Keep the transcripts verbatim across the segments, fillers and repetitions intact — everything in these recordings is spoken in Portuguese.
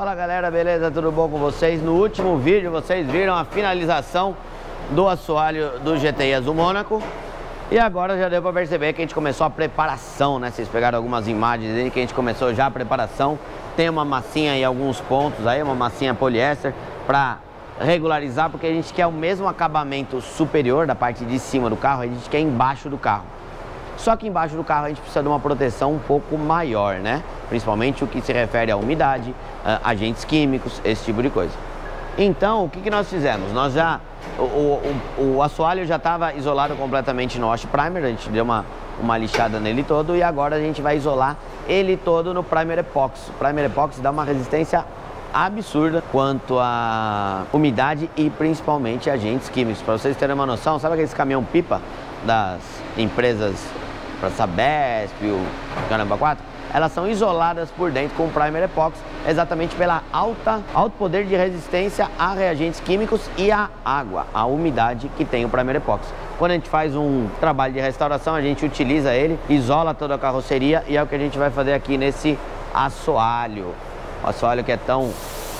Fala galera, beleza? Tudo bom com vocês? No último vídeo vocês viram a finalização do assoalho do G T I Azul Mônaco. E agora já deu para perceber que a gente começou a preparação, né? Vocês pegaram algumas imagens aí que a gente começou já a preparação. Tem uma massinha em alguns pontos aí, uma massinha poliéster para regularizar, porque a gente quer o mesmo acabamento superior da parte de cima do carro, a gente quer embaixo do carro. Só que embaixo do carro a gente precisa de uma proteção um pouco maior, né? Principalmente o que se refere à umidade, a agentes químicos, esse tipo de coisa. Então, o que, que nós fizemos? Nós já, o, o, o assoalho já estava isolado completamente no wash primer, a gente deu uma, uma lixada nele todo e agora a gente vai isolar ele todo no primer epóxi. O primer epóxi dá uma resistência absurda quanto à umidade e principalmente agentes químicos. Para vocês terem uma noção, sabe aqueles caminhão-pipa das empresas... para Sabesp, o Caramba quatro, elas são isoladas por dentro com o primer epóxi, exatamente pela alta, alto poder de resistência a reagentes químicos e a água, a umidade que tem o primer epóxi. Quando a gente faz um trabalho de restauração, a gente utiliza ele, isola toda a carroceria e é o que a gente vai fazer aqui nesse assoalho. O assoalho que é tão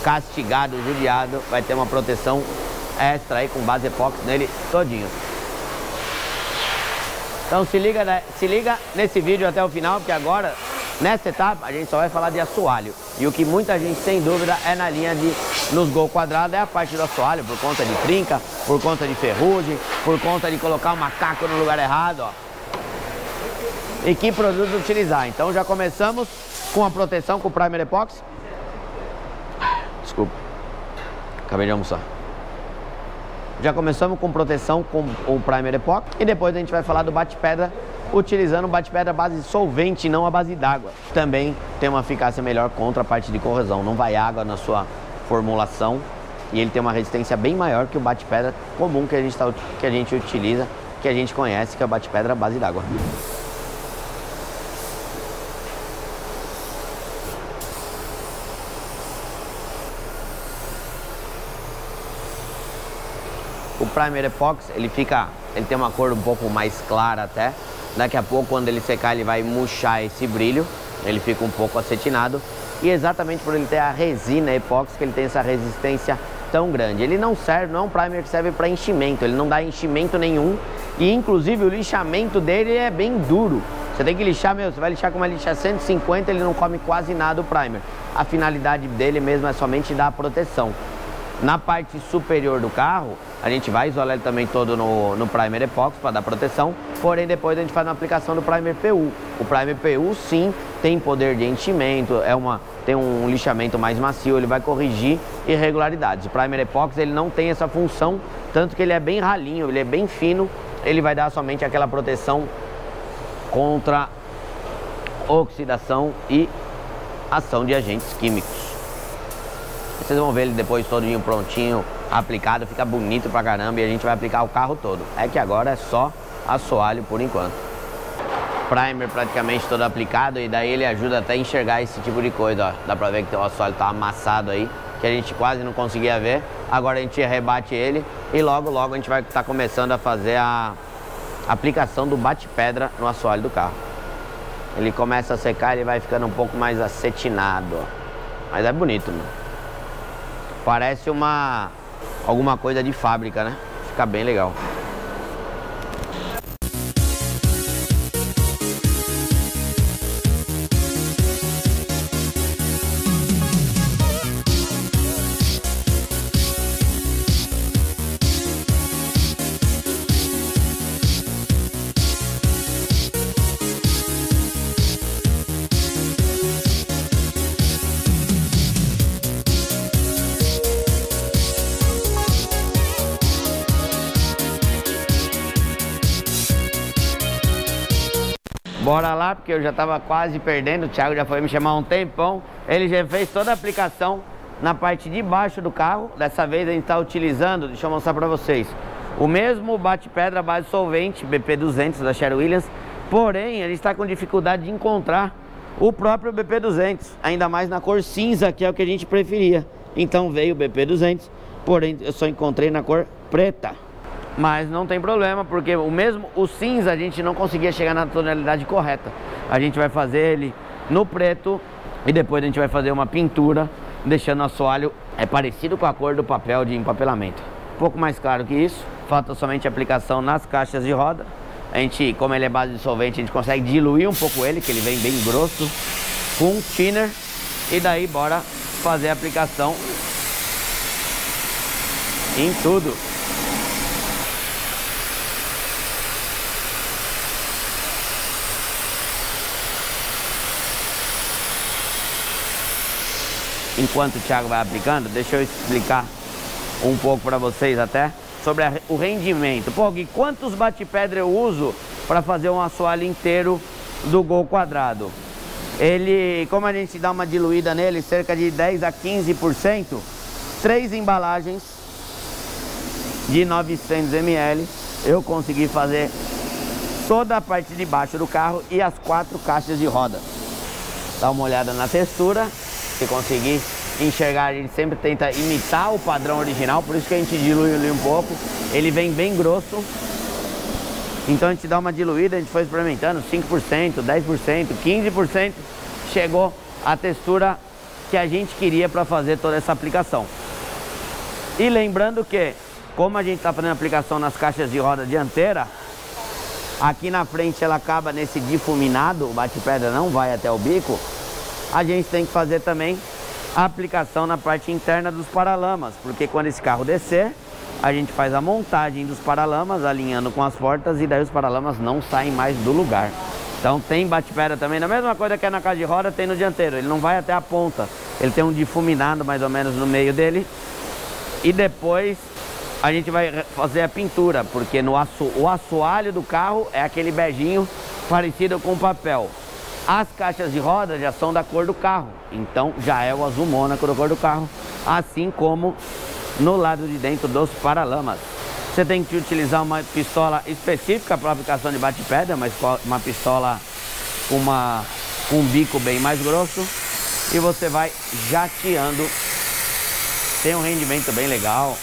castigado, judiado, vai ter uma proteção extra aí com base epóxi nele todinho. Então se liga, né? Se liga nesse vídeo até o final, porque agora, nessa etapa, a gente só vai falar de assoalho. E o que muita gente tem dúvida é na linha de, nos Gol Quadrado, é a parte do assoalho, por conta de trinca, por conta de ferrugem, por conta de colocar o macaco no lugar errado, ó. E que produto utilizar. Então já começamos com a proteção com o primer epóxi. Desculpa, acabei de almoçar. Já começamos com proteção com o primer epóxi e depois a gente vai falar do bate-pedra, utilizando o bate-pedra à base de solvente e não à base d'água. Também tem uma eficácia melhor contra a parte de corrosão, não vai água na sua formulação e ele tem uma resistência bem maior que o bate-pedra comum que a gente, tá, que a gente utiliza, que a gente conhece, que é o bate-pedra à base d'água. O primer epóxi, ele fica, ele tem uma cor um pouco mais clara até. Daqui a pouco, quando ele secar, ele vai murchar esse brilho. Ele fica um pouco acetinado. E exatamente por ele ter a resina epóxi, que ele tem essa resistência tão grande. Ele não serve, não é um primer que serve para enchimento. Ele não dá enchimento nenhum. E, inclusive, o lixamento dele é bem duro. Você tem que lixar, meu, você vai lixar com uma lixa cento e cinquenta, ele não come quase nada o primer. A finalidade dele mesmo é somente dar proteção. Na parte superior do carro, a gente vai isolar ele também todo no, no primer epóxi para dar proteção, porém depois a gente faz uma aplicação do primer P U. O primer P U sim tem poder de enchimento, é uma, tem um lixamento mais macio, ele vai corrigir irregularidades. O primer epóxi ele não tem essa função, tanto que ele é bem ralinho, ele é bem fino, ele vai dar somente aquela proteção contra oxidação e ação de agentes químicos. Vocês vão ver ele depois todinho prontinho, aplicado, fica bonito pra caramba e a gente vai aplicar o carro todo. É que agora é só assoalho por enquanto. Primer praticamente todo aplicado e daí ele ajuda até a enxergar esse tipo de coisa, ó. Dá pra ver que o assoalho tá amassado aí, que a gente quase não conseguia ver. Agora a gente rebate ele e logo logo a gente vai estar começando a fazer a aplicação do bate-pedra no assoalho do carro. Ele começa a secar, ele vai ficando um pouco mais acetinado, ó. Mas é bonito, mano. Parece uma... alguma coisa de fábrica, né? Fica bem legal. Bora lá, porque eu já tava quase perdendo, o Thiago já foi me chamar um tempão. Ele já fez toda a aplicação na parte de baixo do carro. Dessa vez a gente tá utilizando, deixa eu mostrar pra vocês, o mesmo bate-pedra base solvente, B P duzentos da Sherwin Williams. Porém, a gente tá com dificuldade de encontrar o próprio B P duzentos, ainda mais na cor cinza, que é o que a gente preferia. Então veio o B P duzentos, porém eu só encontrei na cor preta. Mas não tem problema, porque o mesmo o cinza a gente não conseguia chegar na tonalidade correta. A gente vai fazer ele no preto e depois a gente vai fazer uma pintura deixando o assoalho é parecido com a cor do papel de empapelamento. Um pouco mais caro que isso, falta somente a aplicação nas caixas de roda. A gente, como ele é base de solvente, a gente consegue diluir um pouco ele, que ele vem bem grosso, com um thinner, e daí bora fazer a aplicação em tudo. Enquanto o Thiago vai aplicando, deixa eu explicar um pouco para vocês até sobre a, o rendimento. Pô, Gui, quantos bate-pedra eu uso para fazer um assoalho inteiro do Gol Quadrado? Ele, como a gente dá uma diluída nele, cerca de dez a quinze por cento, três embalagens de novecentos mililitros, eu consegui fazer toda a parte de baixo do carro e as quatro caixas de roda. Dá uma olhada na textura. Se conseguir enxergar, a gente sempre tenta imitar o padrão original, por isso que a gente dilui ele um pouco. Ele vem bem grosso, então a gente dá uma diluída, a gente foi experimentando cinco por cento, dez por cento, quinze por cento, chegou a textura que a gente queria para fazer toda essa aplicação. E lembrando que, como a gente está fazendo a aplicação nas caixas de roda dianteira, aqui na frente ela acaba nesse difuminado, o bate-pedra não vai até o bico. A gente tem que fazer também a aplicação na parte interna dos paralamas, porque quando esse carro descer, a gente faz a montagem dos paralamas, alinhando com as portas, e daí os paralamas não saem mais do lugar. Então tem bate-pedra também, da mesma coisa que é na casa de roda, tem no dianteiro. Ele não vai até a ponta, ele tem um difuminado mais ou menos no meio dele. E depois a gente vai fazer a pintura, porque no aço, o assoalho do carro é aquele beijinho parecido com papel. As caixas de roda já são da cor do carro, então já é o azul mônaco da cor do carro, assim como no lado de dentro dos paralamas. Você tem que utilizar uma pistola específica para aplicação de bate-pedra, mas uma pistola com, uma, com um bico bem mais grosso, e você vai jateando, tem um rendimento bem legal.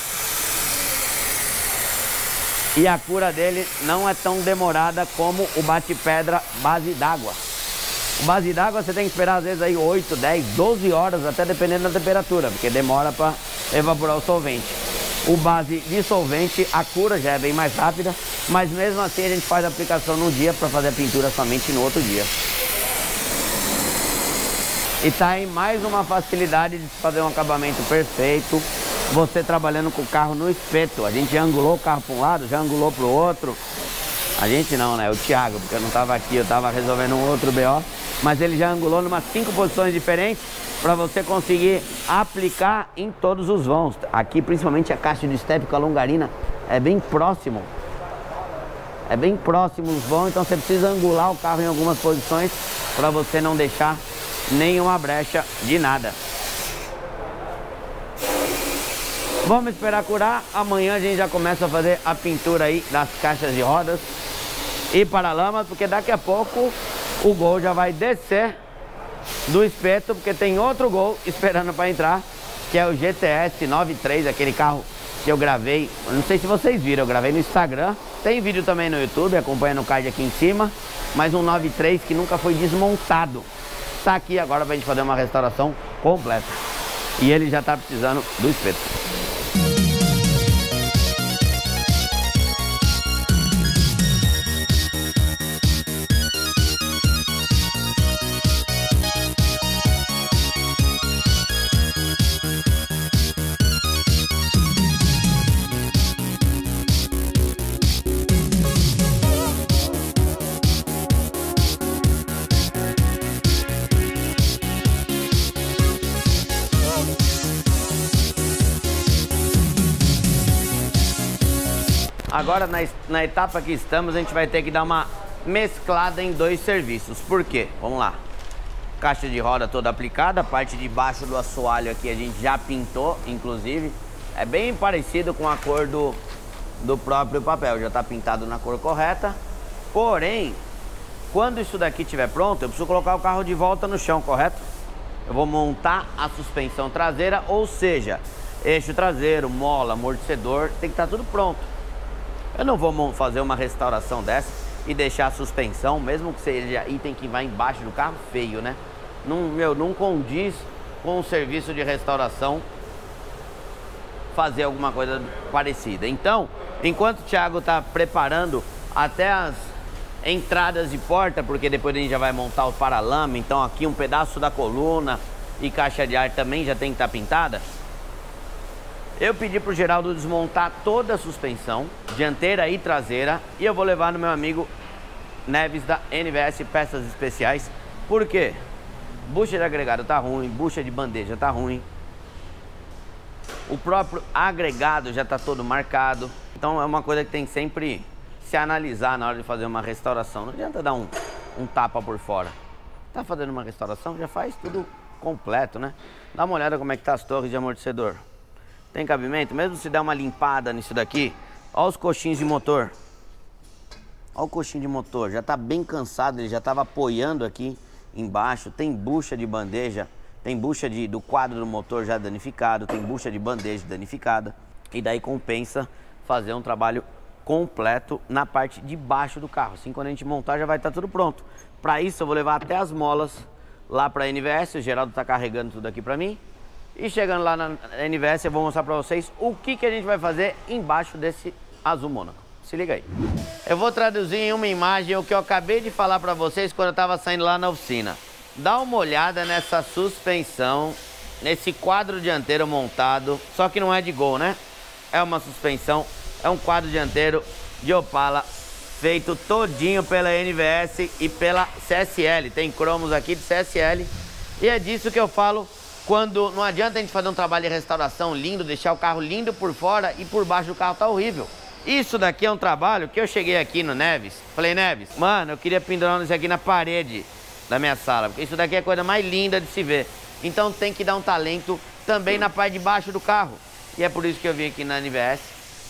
E a cura dele não é tão demorada como o bate-pedra base d'água. Base d'água você tem que esperar às vezes aí oito, dez, doze horas, até dependendo da temperatura, porque demora para evaporar o solvente. O base de solvente, a cura já é bem mais rápida, mas mesmo assim a gente faz a aplicação num dia para fazer a pintura somente no outro dia. E tá aí mais uma facilidade de fazer um acabamento perfeito, você trabalhando com o carro no espeto. A gente já angulou o carro para um lado, já angulou para o outro. A gente não, né? O Thiago, porque eu não estava aqui, eu estava resolvendo um outro B O. Mas ele já angulou em umas cinco posições diferentes para você conseguir aplicar em todos os vãos. Aqui, principalmente, a caixa de step com a longarina é bem próximo. É bem próximo os vãos, então você precisa angular o carro em algumas posições para você não deixar nenhuma brecha de nada. Vamos esperar curar. Amanhã a gente já começa a fazer a pintura aí das caixas de rodas e paralamas, porque daqui a pouco o Gol já vai descer do espeto, porque tem outro Gol esperando para entrar, que é o G T S noventa e três, aquele carro que eu gravei. Não sei se vocês viram, eu gravei no Instagram. Tem vídeo também no YouTube, acompanha no card aqui em cima. Mas um noventa e três que nunca foi desmontado. Tá aqui agora para a gente fazer uma restauração completa. E ele já tá precisando do espeto. Agora, na, na etapa que estamos, a gente vai ter que dar uma mesclada em dois serviços. Por quê? Vamos lá. Caixa de roda toda aplicada, a parte de baixo do assoalho aqui a gente já pintou, inclusive. É bem parecido com a cor do, do próprio papel, já está pintado na cor correta. Porém, quando isso daqui estiver pronto, eu preciso colocar o carro de volta no chão, correto? Eu vou montar a suspensão traseira, ou seja, eixo traseiro, mola, amortecedor, tem que estar tudo pronto. Eu não vou fazer uma restauração dessa e deixar a suspensão, mesmo que seja item que vai embaixo do carro, feio, né? Não, meu, não condiz com o serviço de restauração fazer alguma coisa parecida. Então, enquanto o Thiago está preparando até as entradas de porta, porque depois a gente já vai montar o paralama, então aqui um pedaço da coluna e caixa de ar também já tem que estar tá pintada, eu pedi para o Geraldo desmontar toda a suspensão, dianteira e traseira, e eu vou levar no meu amigo Neves da N V S Peças Especiais. Por quê? Bucha de agregado tá ruim, bucha de bandeja tá ruim, o próprio agregado já tá todo marcado. Então é uma coisa que tem que sempre se analisar na hora de fazer uma restauração. Não adianta dar um, um tapa por fora. Tá fazendo uma restauração, já faz tudo completo, né? Dá uma olhada como é que tá as torres de amortecedor. Tem cabimento? Mesmo se der uma limpada nisso daqui, olha os coxinhos de motor. Olha o coxinho de motor, já tá bem cansado, ele já tava apoiando aqui embaixo. Tem bucha de bandeja, tem bucha de, do quadro do motor já danificado, tem bucha de bandeja danificada. E daí compensa fazer um trabalho completo na parte de baixo do carro. Assim, quando a gente montar, já vai estar tá tudo pronto. Para isso, eu vou levar até as molas lá para a N V S, o Geraldo tá carregando tudo aqui para mim. E chegando lá na N V S, eu vou mostrar para vocês o que, que a gente vai fazer embaixo desse Azul Mônaco. Se liga aí. Eu vou traduzir em uma imagem o que eu acabei de falar para vocês quando eu estava saindo lá na oficina. Dá uma olhada nessa suspensão, nesse quadro dianteiro montado, só que não é de Gol, né? É uma suspensão, é um quadro dianteiro de Opala, feito todinho pela N V S e pela C S L. Tem cromos aqui de C S L e é disso que eu falo quando não adianta a gente fazer um trabalho de restauração lindo, deixar o carro lindo por fora e por baixo do carro tá horrível. Isso daqui é um trabalho que eu cheguei aqui no Neves, falei, Neves, mano, eu queria pendurar isso aqui na parede da minha sala, porque isso daqui é a coisa mais linda de se ver. Então tem que dar um talento também na parte de baixo do carro. E é por isso que eu vim aqui na N V S.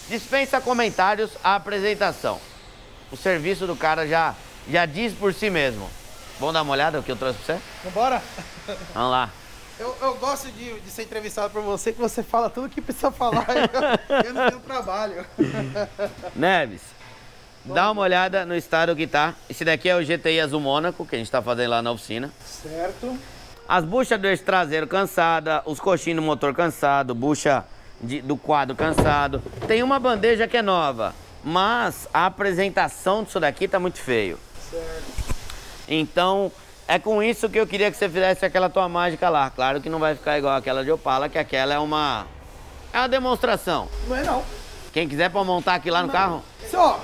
Dispensa comentários a apresentação. O serviço do cara já, já diz por si mesmo. Vamos dar uma olhada o que eu trouxe pra você? Vambora? Vamos lá. Eu, eu gosto de, de ser entrevistado por você, que você fala tudo o que precisa falar. eu, eu não tenho trabalho. Neves, vamos, dá uma olhada no estado que tá. Esse daqui é o G T I Azul Mônaco, que a gente tá fazendo lá na oficina. Certo. As buchas do eixo traseiro cansada, os coxinhos do motor cansado, bucha de, do quadro cansado. Tem uma bandeja que é nova, mas a apresentação disso daqui tá muito feio. Certo. Então... é com isso que eu queria que você fizesse aquela tua mágica lá. Claro que não vai ficar igual aquela de Opala, que aquela é uma... é uma demonstração. Não é não. Quem quiser pode montar aqui lá no não. carro. Só,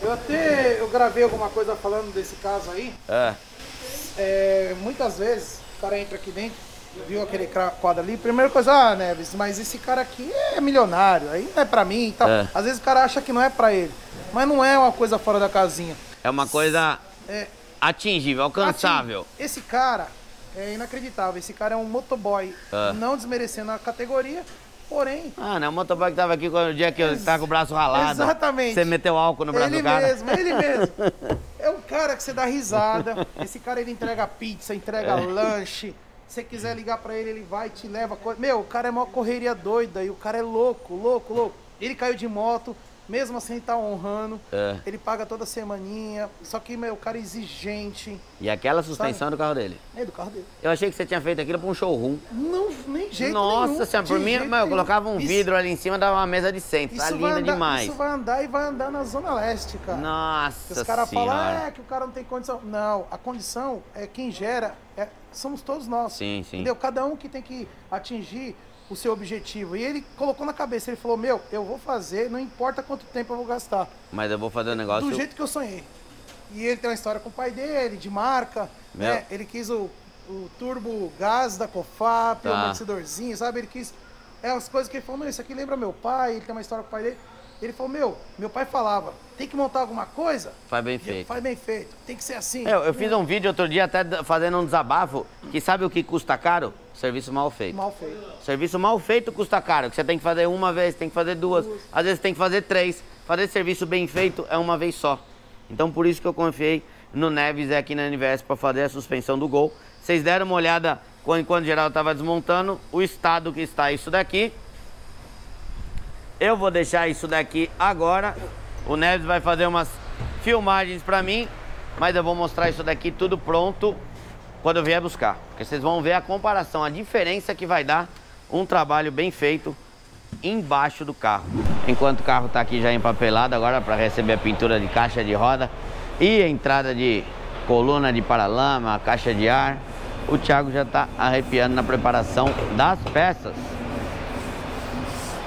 eu até eu gravei alguma coisa falando desse caso aí. É. É, muitas vezes o cara entra aqui dentro, viu aquele quadro ali. Primeira coisa, ah, Neves, mas esse cara aqui é milionário, aí não é pra mim e tal. É. Às vezes o cara acha que não é pra ele, mas não é uma coisa fora da casinha. É uma coisa... é... atingível, alcançável. Esse cara é inacreditável, esse cara é um motoboy, ah. não desmerecendo a categoria, porém... ah, não é o motoboy que tava aqui no dia que ele tava com o braço ralado. Exatamente. Você meteu álcool no braço ele do cara. Ele mesmo, ele mesmo. É um cara que você dá risada, esse cara ele entrega pizza, entrega é. lanche, se você quiser ligar pra ele, ele vai, te leva... Meu, o cara é uma correria doida e o cara é louco, louco, louco. Ele caiu de moto... mesmo assim, tá honrando, é. ele paga toda semaninha, só que, meu, o cara é exigente. E aquela suspensão sabe? do carro dele? É, do carro dele. Eu achei que você tinha feito aquilo pra um showroom. Não, nem jeito Nossa, nenhum. Nossa senhora, por mim, meu, eu colocava um isso, vidro ali em cima, dava uma mesa de centro, tá linda andar, demais. Isso vai andar e vai andar na Zona Leste, cara. Nossa Os caras falam, ah, é que o cara não tem condição. Não, a condição é quem gera, é, somos todos nós. Sim, sim. Entendeu? Cada um que tem que atingir o seu objetivo. E ele colocou na cabeça, ele falou, meu, eu vou fazer, não importa quanto tempo eu vou gastar. Mas eu vou fazer o um negócio... do jeito que eu sonhei. E ele tem uma história com o pai dele, de marca, meu. né? Ele quis o, o turbo gás da Cofap, tá. o amortecedorzinho, sabe? Ele quis... é as coisas que ele falou, meu, isso aqui lembra meu pai, ele tem uma história com o pai dele. Ele falou, meu, meu pai falava, tem que montar alguma coisa? Faz bem feito. Faz bem feito, tem que ser assim. Eu, eu fiz um vídeo outro dia até fazendo um desabafo, que sabe o que custa caro? Serviço mal feito. Mal feito. Serviço mal feito custa caro, que você tem que fazer uma vez, tem que fazer duas, duas, às vezes tem que fazer três. Fazer serviço bem feito é uma vez só. Então por isso que eu confiei no Neves aqui na N V S para fazer a suspensão do Gol. Vocês deram uma olhada quando, quando o Geraldo estava desmontando, o estado que está isso daqui. Eu vou deixar isso daqui agora. O Neves vai fazer umas filmagens para mim, mas eu vou mostrar isso daqui tudo pronto. quando eu vier buscar. Porque vocês vão ver a comparação, a diferença que vai dar um trabalho bem feito embaixo do carro. Enquanto o carro está aqui já empapelado agora para receber a pintura de caixa de roda e a entrada de coluna de paralama, caixa de ar, o Thiago já está arrepiando na preparação das peças.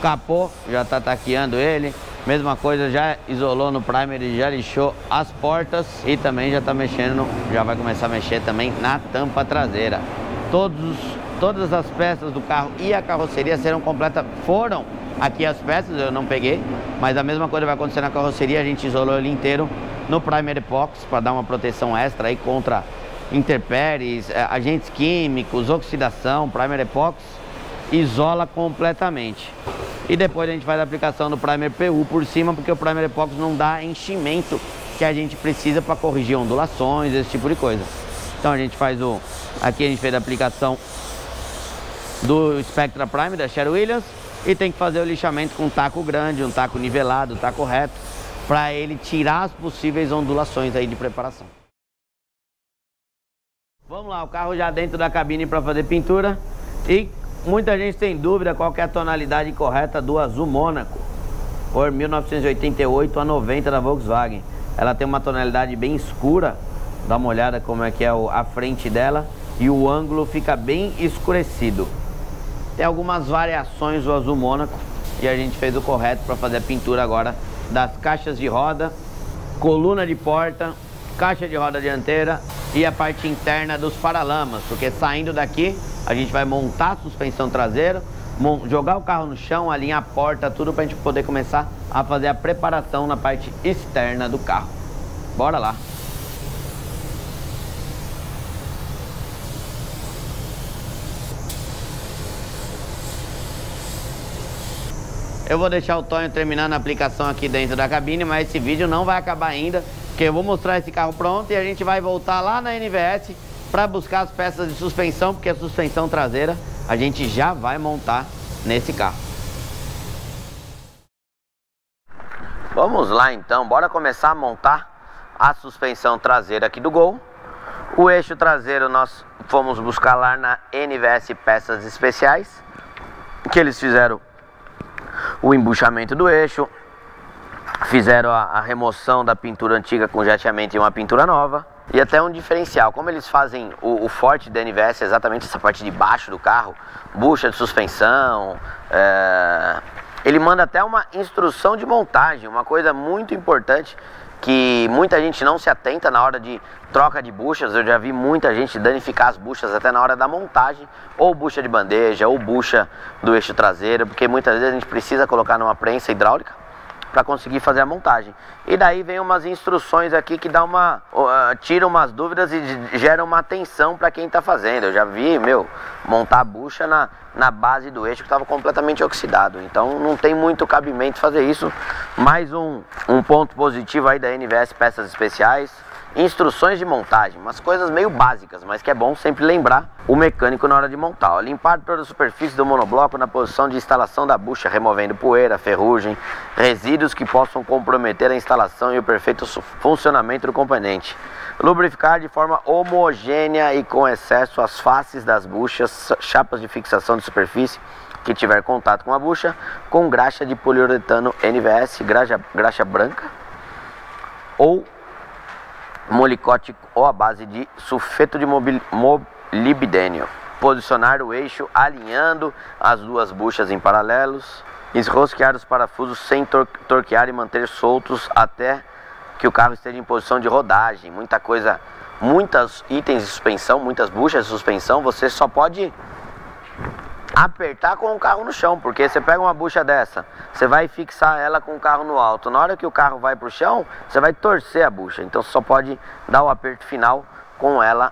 Capô, já está taqueando ele. Mesma coisa, já isolou no primer e já lixou as portas. E também já está mexendo, já vai começar a mexer também na tampa traseira. Todos, todas as peças do carro e a carroceria serão completas. Foram aqui as peças, eu não peguei. Mas a mesma coisa vai acontecer na carroceria. A gente isolou ele inteiro no primer epóxi para dar uma proteção extra aí contra intempéries, agentes químicos, oxidação. Primer epóxi isola completamente. E depois a gente faz a aplicação do primer P U por cima, porque o primer epóxi não dá enchimento que a gente precisa para corrigir ondulações, esse tipo de coisa. Então a gente faz o... Aqui a gente fez a aplicação do Spectra Prime, da Sherwin Williams, e tem que fazer o lixamento com um taco grande, um taco nivelado, um taco reto, para ele tirar as possíveis ondulações aí de preparação. Vamos lá, o carro já dentro da cabine para fazer pintura. E muita gente tem dúvida qual que é a tonalidade correta do Azul Mônaco, cor mil novecentos e oitenta e oito a noventa da Volkswagen. Ela tem uma tonalidade bem escura, dá uma olhada como é que é a frente dela, e o ângulo fica bem escurecido. Tem algumas variações do Azul Mônaco e a gente fez o correto para fazer a pintura agora das caixas de roda, coluna de porta, caixa de roda dianteira e a parte interna dos paralamas, porque saindo daqui a gente vai montar a suspensão traseira, jogar o carro no chão, alinhar a porta, tudo para a gente poder começar a fazer a preparação na parte externa do carro. Bora lá! Eu vou deixar o Tonho terminando a aplicação aqui dentro da cabine, mas esse vídeo não vai acabar ainda, porque eu vou mostrar esse carro pronto e a gente vai voltar lá na N V S para buscar as peças de suspensão, porque a suspensão traseira a gente já vai montar nesse carro. Vamos lá então, bora começar a montar a suspensão traseira aqui do Gol. O eixo traseiro nós fomos buscar lá na N V S Peças Especiais, que eles fizeram o embuchamento do eixo, fizeram a, a remoção da pintura antiga com jateamento e uma pintura nova. E até um diferencial, como eles fazem o, o forte da N V S é exatamente essa parte de baixo do carro, bucha de suspensão, é... ele manda até uma instrução de montagem, uma coisa muito importante que muita gente não se atenta na hora de troca de buchas. Eu já vi muita gente danificar as buchas até na hora da montagem, ou bucha de bandeja, ou bucha do eixo traseiro, porque muitas vezes a gente precisa colocar numa prensa hidráulica para conseguir fazer a montagem. E daí vem umas instruções aqui que dá uma uh, tira umas dúvidas e gera uma atenção para quem está fazendo. Eu já vi, meu, montar a bucha na, na base do eixo que estava completamente oxidado. Então não tem muito cabimento fazer isso. Mais um, um ponto positivo aí da N V S Peças Especiais. Instruções de montagem, umas coisas meio básicas, mas que é bom sempre lembrar o mecânico na hora de montar. Ó, limpar toda a superfície do monobloco na posição de instalação da bucha, removendo poeira, ferrugem, resíduos que possam comprometer a instalação e o perfeito funcionamento do componente. Lubrificar de forma homogênea e com excesso as faces das buchas, chapas de fixação de superfície que tiver contato com a bucha, com graxa de poliuretano N V S, graxa, graxa branca ou Molicote ou a base de sulfeto de molibdênio. Posicionar o eixo alinhando as duas buchas em paralelos. Enrosquear os parafusos sem tor torquear e manter soltos até que o carro esteja em posição de rodagem. Muita coisa, muitos itens de suspensão, muitas buchas de suspensão, você só pode apertar com o carro no chão, porque você pega uma bucha dessa, você vai fixar ela com o carro no alto, na hora que o carro vai para o chão, você vai torcer a bucha, então você só pode dar o aperto final com ela,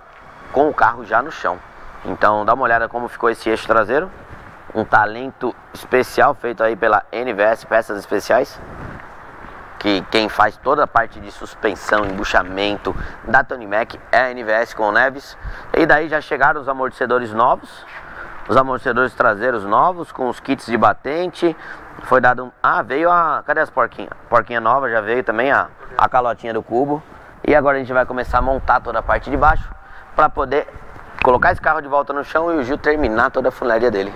com o carro já no chão. Então dá uma olhada como ficou esse eixo traseiro, um talento especial feito aí pela N V S Peças Especiais, que quem faz toda a parte de suspensão, embuchamento da Tonimek é a N V S com o Neves. E daí já chegaram os amortecedores novos, os amortecedores traseiros novos, com os kits de batente. Foi dado um... Ah, veio a... Cadê as porquinhas? Porquinha nova, já veio também a, a calotinha do cubo. E agora a gente vai começar a montar toda a parte de baixo para poder colocar esse carro de volta no chão e o Gil terminar toda a funilaria dele,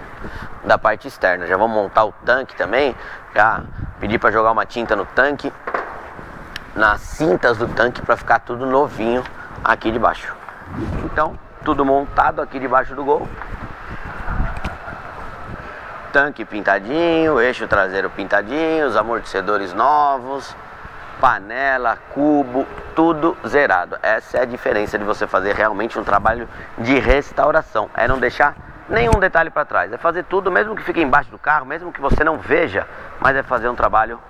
da parte externa. Já vamos montar o tanque também, já pedi para jogar uma tinta no tanque, nas cintas do tanque, para ficar tudo novinho aqui de baixo. Então, tudo montado aqui debaixo do Gol. Tanque pintadinho, eixo traseiro pintadinho, os amortecedores novos, panela, cubo, tudo zerado. Essa é a diferença de você fazer realmente um trabalho de restauração. É não deixar nenhum detalhe para trás. É fazer tudo, mesmo que fique embaixo do carro, mesmo que você não veja, mas é fazer um trabalho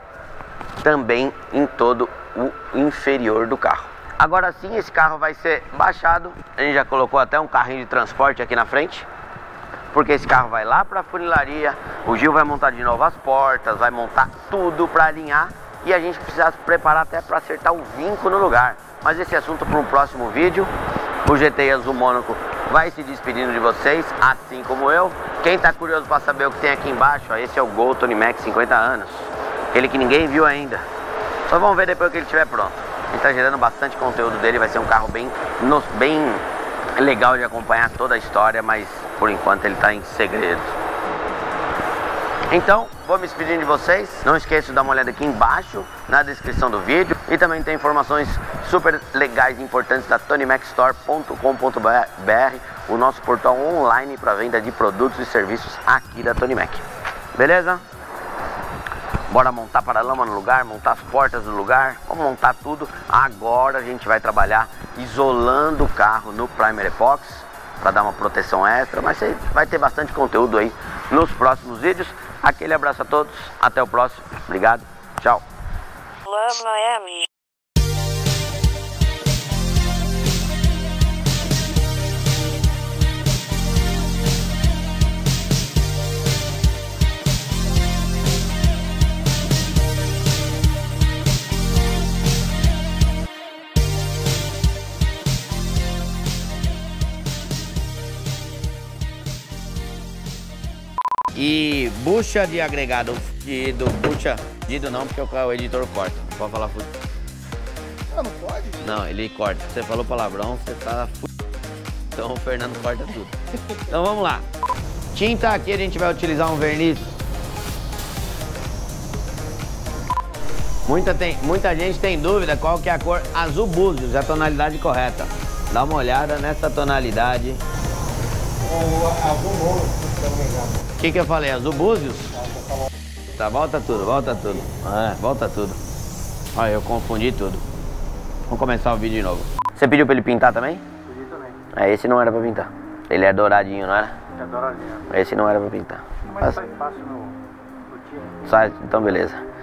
também em todo o inferior do carro. Agora sim, esse carro vai ser baixado. A gente já colocou até um carrinho de transporte aqui na frente, porque esse carro vai lá para a funilaria. O Gil vai montar de novo as portas, vai montar tudo para alinhar, e a gente precisa se preparar até para acertar o vinco no lugar. Mas esse assunto para um próximo vídeo. O G T I Azul Mônaco vai se despedindo de vocês, assim como eu. Quem está curioso para saber o que tem aqui embaixo, ó, esse é o Gol Tonimek cinquenta anos. Aquele que ninguém viu ainda. Só vamos ver depois que ele estiver pronto. Ele está gerando bastante conteúdo dele, vai ser um carro bem, bem legal de acompanhar toda a história, mas por enquanto ele está em segredo. Então, vou me despedindo de vocês. Não esqueça de dar uma olhada aqui embaixo, na descrição do vídeo. E também tem informações super legais e importantes da Tonimek Store ponto com ponto br, o nosso portal online para venda de produtos e serviços aqui da Tonimek. Beleza? Bora montar paralama no lugar, montar as portas no lugar, vamos montar tudo. Agora a gente vai trabalhar isolando o carro no Primer Epóxi para dar uma proteção extra, mas vai ter bastante conteúdo aí nos próximos vídeos. Aquele abraço a todos, até o próximo. Obrigado, tchau. Love Miami. E bucha de agregado fudido, bucha fudido não, porque o editor corta, não pode falar fudido. Ah, não pode? Não, ele corta. Você falou palavrão, você tá fudido. Então o Fernando corta tudo. Então vamos lá. Tinta aqui, a gente vai utilizar um verniz. Muita, tem, muita gente tem dúvida qual que é a cor azul búzios, a tonalidade correta. Dá uma olhada nessa tonalidade. É azul mônaco, se eu não me engano. O que que eu falei? Azul búzios? Tá, volta tudo, volta tudo. É, volta tudo. Olha, eu confundi tudo. Vamos começar o vídeo de novo. Você pediu pra ele pintar também? Pedi também. É, esse não era pra pintar. Ele é douradinho, não era? É douradinho. Esse não era pra pintar. Mas sai fácil no tiro. Sai, então beleza.